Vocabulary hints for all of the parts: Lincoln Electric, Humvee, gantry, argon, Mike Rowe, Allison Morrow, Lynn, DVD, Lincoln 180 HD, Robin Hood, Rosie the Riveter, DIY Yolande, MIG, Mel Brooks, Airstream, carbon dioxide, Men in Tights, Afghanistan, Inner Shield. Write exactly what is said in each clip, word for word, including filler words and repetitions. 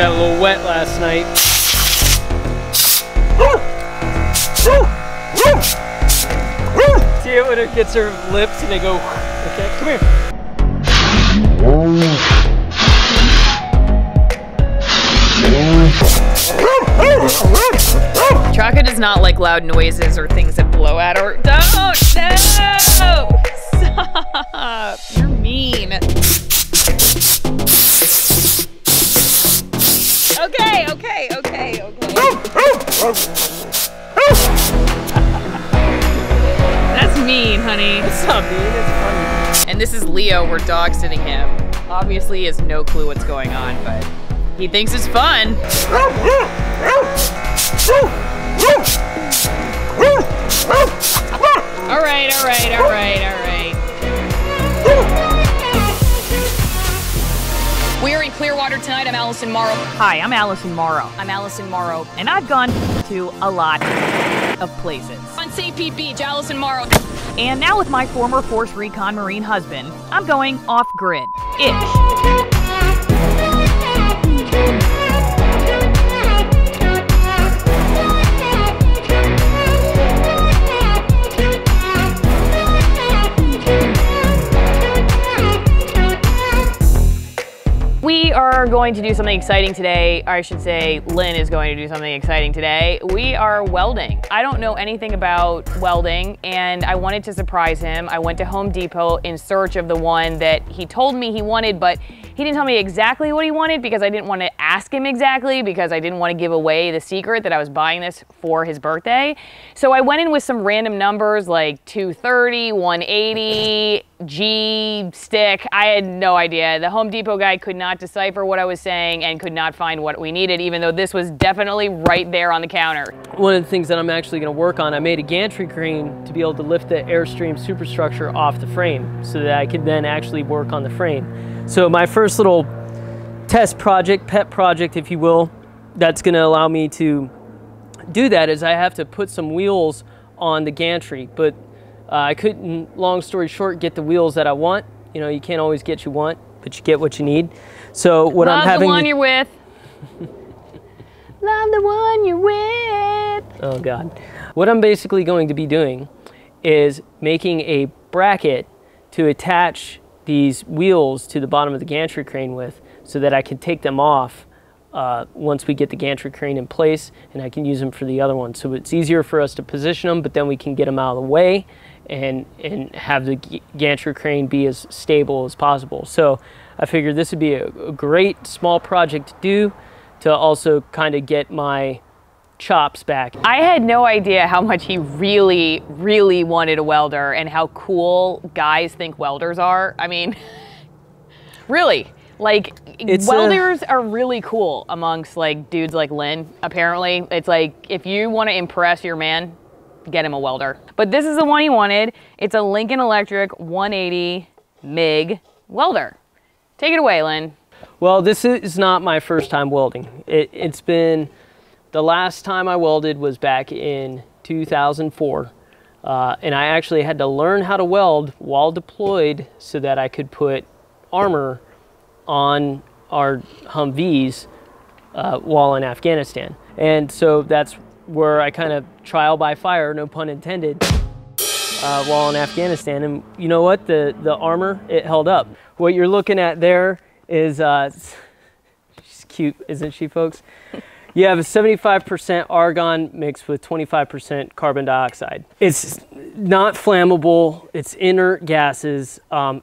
got a little wet last night. See it when it gets her lips and they go, okay, come here. Chaka does not like loud noises or things that blow at her. Don't, no! Stop, you're mean. Okay, okay, okay, okay. That's mean, honey. It's not mean, it's funny. And this is Leo, we're dog sitting him. Obviously he has no clue what's going on, but he thinks it's fun. All right, all right, all right, all right. We are in Clearwater tonight. I'm Allison Morrow. Hi, I'm Allison Morrow. I'm Allison Morrow. And I've gone to a lot of places. On Saint Pete Beach, Allison Morrow. And now with my former Force Recon Marine husband, I'm going off-grid-ish. We are going to do something exciting today. Or I should say, Lynn is going to do something exciting today. We are welding. I don't know anything about welding and I wanted to surprise him. I went to Home Depot in search of the one that he told me he wanted, but he didn't tell me exactly what he wanted because I didn't want to ask him exactly because I didn't want to give away the secret that I was buying this for his birthday. So I went in with some random numbers like two thirty, one eighty, G stick. I had no idea. The Home Depot guy could not decipher what I was saying and could not find what we needed, even though this was definitely right there on the counter. One of the things that I'm actually going to work on, I made a gantry crane to be able to lift the Airstream superstructure off the frame so that I could then actually work on the frame. So my first little test project, pet project, if you will, that's going to allow me to do that is I have to put some wheels on the gantry, but Uh, I couldn't, long story short, get the wheels that I want. You know, you can't always get what you want, but you get what you need. So what Love I'm having- Love the one you're with. Love the one you're with. Oh God. What I'm basically going to be doing is making a bracket to attach these wheels to the bottom of the gantry crane with so that I can take them off Uh, once we get the gantry crane in place, and I can use them for the other one. So it's easier for us to position them, but then we can get them out of the way and, and have the gantry crane be as stable as possible. So I figured this would be a, a great small project to do to also kind of get my chops back. I had no idea how much he really, really wanted a welder and how cool guys think welders are. I mean, really. Like, it's welders a, are really cool amongst like dudes like Lynn, apparently. It's like, if you want to impress your man, get him a welder. But this is the one he wanted. It's a Lincoln Electric one eighty M I G welder. Take it away, Lynn. Well, this is not my first time welding. It, it's been, the last time I welded was back in two thousand four. Uh, and I actually had to learn how to weld while deployed so that I could put armor on our Humvees uh, while in Afghanistan. And so that's where I kind of trial by fire, no pun intended, uh, while in Afghanistan. And you know what? The, the armor, it held up. What you're looking at there is, uh, she's cute, isn't she, folks? You have a seventy-five percent argon mixed with twenty-five percent carbon dioxide. It's not flammable, it's inert gases. Um,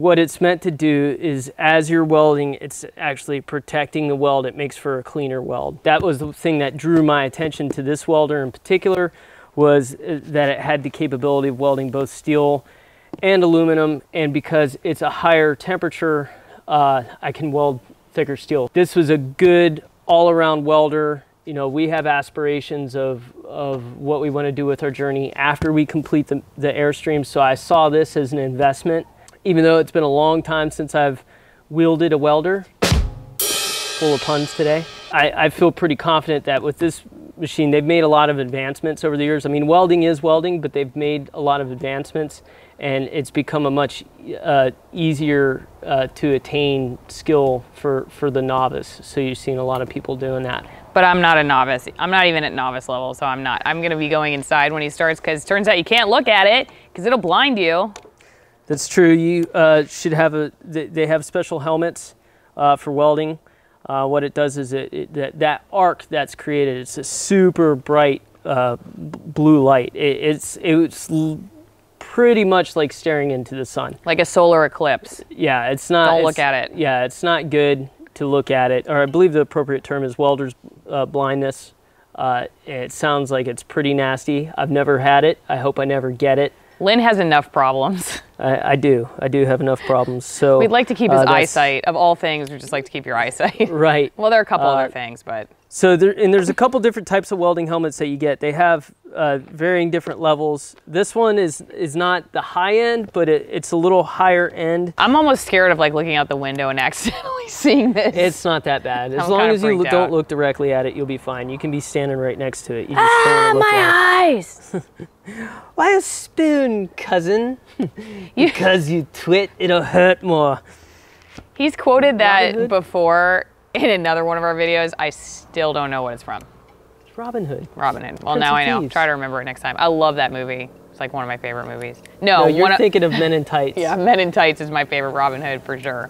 What it's meant to do is as you're welding, it's actually protecting the weld. It makes for a cleaner weld. That was the thing that drew my attention to this welder in particular, was that it had the capability of welding both steel and aluminum. And because it's a higher temperature, uh, I can weld thicker steel. This was a good all-around welder. You know, we have aspirations of, of what we want to do with our journey after we complete the, the Airstream. So I saw this as an investment. Even though it's been a long time since I've wielded a welder, full of puns today, I, I feel pretty confident that with this machine, they've made a lot of advancements over the years. I mean, welding is welding, but they've made a lot of advancements. and it's become a much uh, easier uh, to attain skill for, for the novice. So you've seen a lot of people doing that. But I'm not a novice. I'm not even at novice level, so I'm not. I'm gonna be going inside when he starts, because it turns out you can't look at it because it'll blind you. That's true. You uh, should have a, they have special helmets uh, for welding. Uh, what it does is it, it that, that arc that's created, it's a super bright uh, blue light. It, it's, it's pretty much like staring into the sun. Like a solar eclipse. Yeah, it's not. Don't it's, look at it. Yeah, it's not good to look at it. Or I believe the appropriate term is welder's uh, blindness. Uh, it sounds like it's pretty nasty. I've never had it. I hope I never get it. Lynn has enough problems. I, I do. I do have enough problems. So we'd like to keep his uh, eyesight. Of all things, we'd just like to keep your eyesight. Right. Well, there are a couple uh, other things, but so there. And there's a couple different types of welding helmets that you get. They have uh, varying different levels. This one is is not the high end, but it, it's a little higher end. I'm almost scared of like looking out the window and accidentally seeing this. It's not that bad. As I'm long as you out. don't look directly at it, you'll be fine. You can be standing right next to it. You just ah, look my eyes. Why a spoon, cousin? Because you twit, it'll hurt more. He's quoted that before in another one of our videos. I still don't know what it's from. It's Robin Hood. Robin Hood. Well, now I know. Try to remember it next time. I love that movie. It's like one of my favorite movies. No, no you're thinking of Men in Tights. Yeah, Men in Tights is my favorite Robin Hood for sure.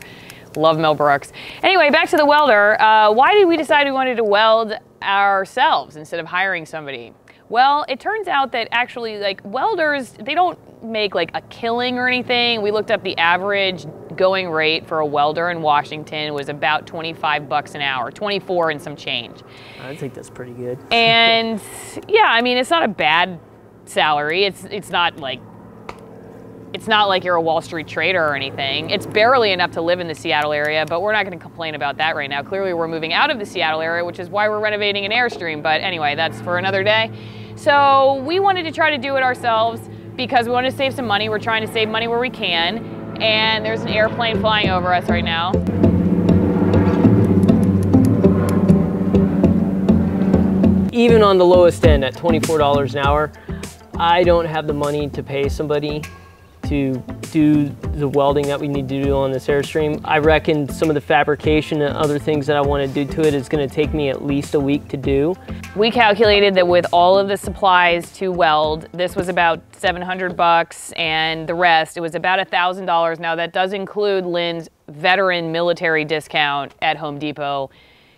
Love Mel Brooks. Anyway, back to the welder. Uh, why did we decide we wanted to weld ourselves instead of hiring somebody? Well, it turns out that actually, like, welders, they don't make like a killing or anything. We looked up the average going rate for a welder in Washington was about twenty-five bucks an hour, twenty-four and some change. I think that's pretty good. And yeah, I mean, it's not a bad salary. It's it's not like it's not like you're a Wall Street trader or anything. It's barely enough to live in the Seattle area, but we're not going to complain about that right now. Clearly, we're moving out of the Seattle area, which is why we're renovating an Airstream. But anyway, that's for another day. So we wanted to try to do it ourselves because we want to save some money. We're trying to save money where we can. And there's an airplane flying over us right now. Even on the lowest end at twenty-four dollars an hour, I don't have the money to pay somebody to do the welding that we need to do on this Airstream. I reckon some of the fabrication and other things that I want to do to it is going to take me at least a week to do. We calculated that with all of the supplies to weld, this was about seven hundred bucks, and the rest, it was about a thousand dollars. Now that does include Lynn's veteran military discount at Home Depot.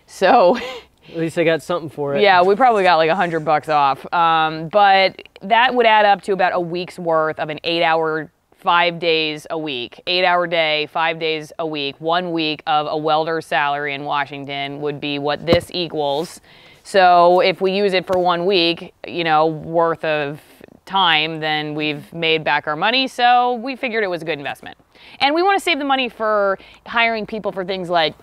So at least I got something for it. Yeah, we probably got like a hundred bucks off. Um, but that would add up to about a week's worth of an eight hour five days a week, eight hour day, five days a week, one week of a welder's salary in Washington would be what this equals. So if we use it for one week, you know, worth of time, then we've made back our money. So we figured it was a good investment. And we want to save the money for hiring people for things like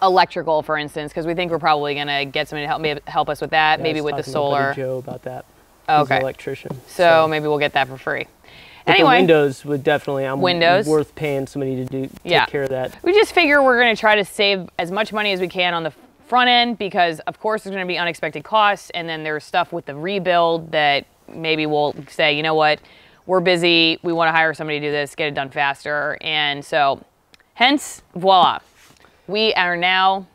electrical, for instance, because we think we're probably going to get somebody to help, maybe help us with that, yeah, maybe with the solar. I was talking to Joe about that. Oh, okay. He's an electrician. So, so maybe we'll get that for free. But anyway, the windows would definitely, I'm windows. worth paying somebody to do, take yeah. care of that. We just figure we're going to try to save as much money as we can on the front end because, of course, there's going to be unexpected costs. And then there's stuff with the rebuild that maybe we'll say, you know what, we're busy. We want to hire somebody to do this, get it done faster. And so hence, voila. We are now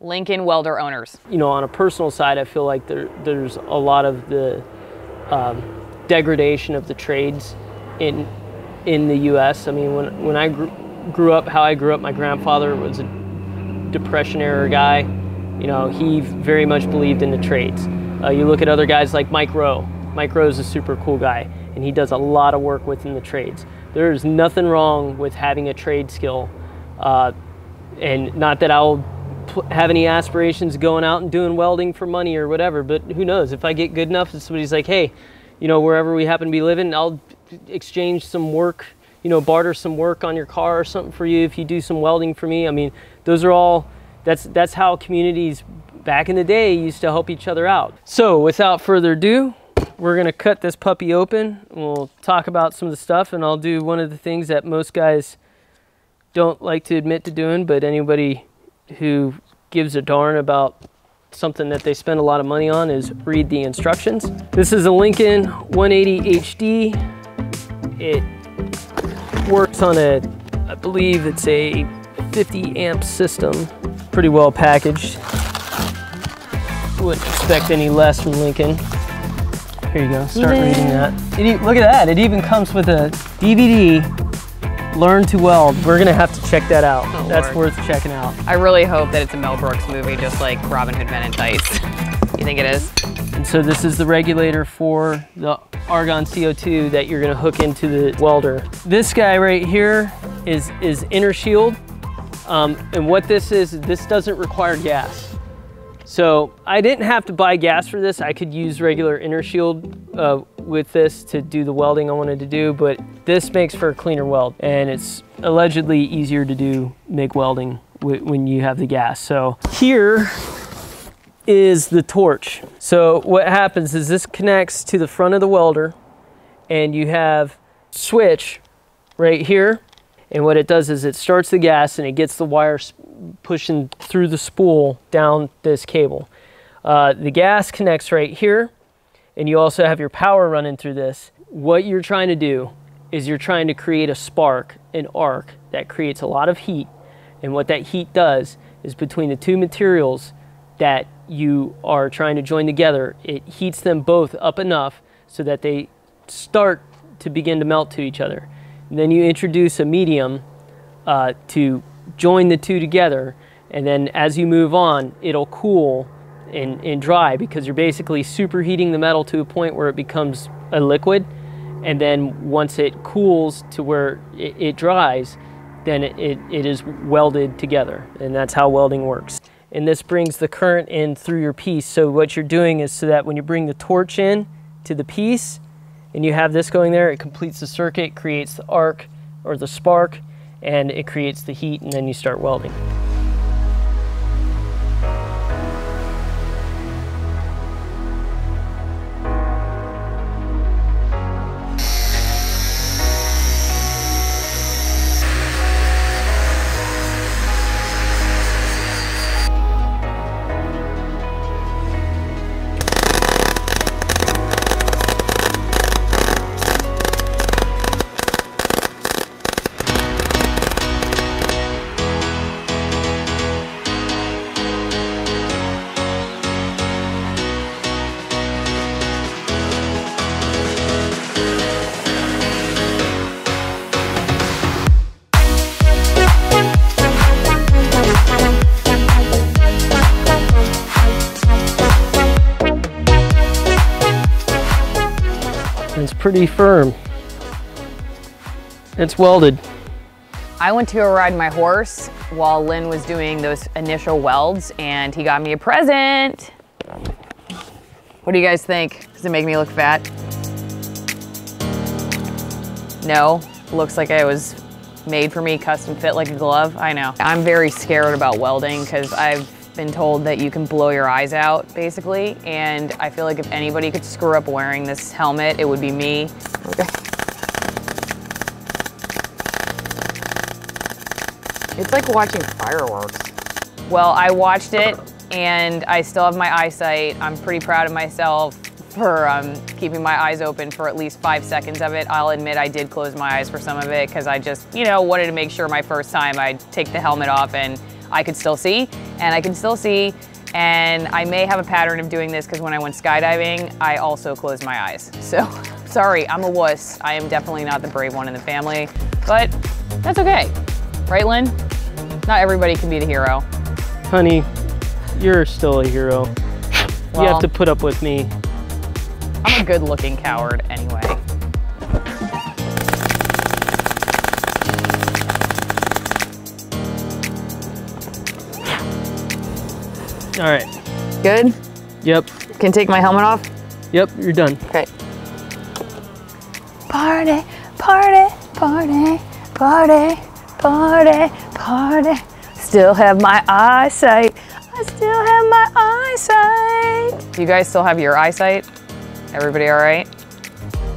Lincoln welder owners. You know, on a personal side, I feel like there, there's a lot of the Um, degradation of the trades in in the U S I mean, when, when I grew, grew up, how I grew up, my grandfather was a Depression era guy. You know, he very much believed in the trades. Uh, you look at other guys like Mike Rowe. Mike Rowe's a super cool guy, and he does a lot of work within the trades. There's nothing wrong with having a trade skill. Uh, and not that I'll have any aspirations of going out and doing welding for money or whatever, but who knows? If I get good enough and somebody's like, hey, you know, wherever we happen to be living, I'll exchange some work, you know, barter some work on your car or something for you if you do some welding for me. I mean, those are all, that's, that's how communities back in the day used to help each other out. So without further ado, we're gonna cut this puppy open. We'll talk about some of the stuff, and I'll do one of the things that most guys don't like to admit to doing, but anybody who gives a darn about something that they spend a lot of money on is read the instructions. This is a Lincoln one eighty H D It works on a, I believe it's a fifty amp system, pretty well packaged. Wouldn't expect any less from Lincoln. Here you go, start Yay. reading that. It, look at that, it even comes with a D V D, Learn to Weld. We're gonna have to check that out. Oh, That's Lord. worth checking out. I really hope that it's a Mel Brooks movie, just like Robin Hood, Men in Tights. You think it is? And so this is the regulator for the argon C O two that you're gonna hook into the welder. This guy right here is, is Inner Shield. Um, and what this is, this doesn't require gas. So I didn't have to buy gas for this. I could use regular Inner Shield uh, with this to do the welding I wanted to do, but this makes for a cleaner weld, and it's allegedly easier to do M I G welding when you have the gas. So here is the torch. So what happens is this connects to the front of the welder, and you have a switch right here. And what it does is it starts the gas and it gets the wire pushing through the spool down this cable. Uh, the gas connects right here, and you also have your power running through this. What you're trying to do is you're trying to create a spark, an arc, that creates a lot of heat. And what that heat does is between the two materials that you are trying to join together, it heats them both up enough so that they start to begin to melt to each other. And then you introduce a medium uh, to join the two together, and then as you move on, it'll cool and, and dry, because you're basically superheating the metal to a point where it becomes a liquid, and then once it cools to where it, it dries, then it, it, it is welded together, and that's how welding works. And this brings the current in through your piece, so what you're doing is so that when you bring the torch in to the piece, and you have this going there, it completes the circuit, creates the arc or the spark, and it creates the heat, and then you start welding. Pretty firm. It's welded. I went to ride my horse while Lynn was doing those initial welds, and he got me a present. What do you guys think? Does it make me look fat? No, looks like it was made for me, custom fit like a glove. I know. I'm very scared about welding because I've been told that you can blow your eyes out, basically, and I feel like if anybody could screw up wearing this helmet, it would be me. Okay. It's like watching fireworks. Well, I watched it, and I still have my eyesight. I'm pretty proud of myself for um, keeping my eyes open for at least five seconds of it. I'll admit I did close my eyes for some of it, because I just, you know, wanted to make sure my first time I'd take the helmet off and I could still see, and I can still see, and I may have a pattern of doing this because when I went skydiving, I also closed my eyes. So, sorry, I'm a wuss. I am definitely not the brave one in the family, but that's okay. Right, Lynn? Not everybody can be the hero. Honey, you're still a hero. Well, you have to put up with me. I'm a good-looking coward anyway. All right. Good? Yep. Can take my helmet off? Yep, you're done. Okay. Party, party, party, party, party, party. Still have my eyesight. I still have my eyesight. You guys still have your eyesight? Everybody all right?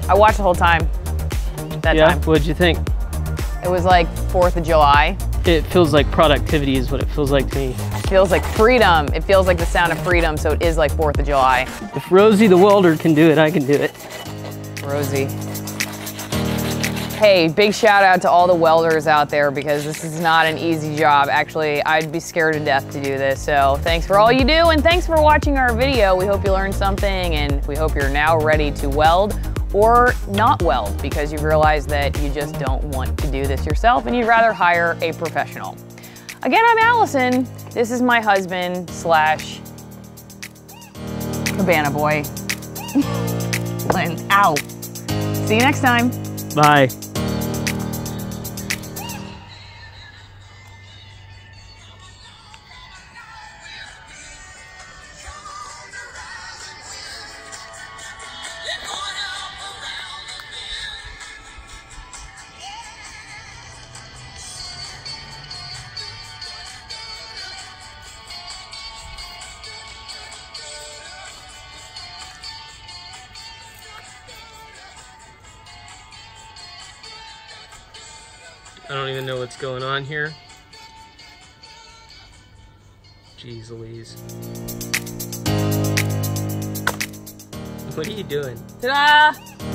I watched the whole time. That yeah, time. What'd you think? It was like fourth of July. It feels like productivity is what it feels like to me. It feels like freedom. It feels like the sound of freedom, so it is like fourth of July. If Rosie the welder can do it, I can do it. Rosie. Hey, big shout out to all the welders out there because this is not an easy job. Actually, I'd be scared to death to do this. So thanks for all you do and thanks for watching our video. We hope you learned something and we hope you're now ready to weld or not weld because you realize that you just don't want to do this yourself and you'd rather hire a professional. Again, I'm Allison. This is my husband slash cabana boy, Lynn. Ow. See you next time. Bye. I don't even know what's going on here. Jeez Louise. What are you doing? Ta-da!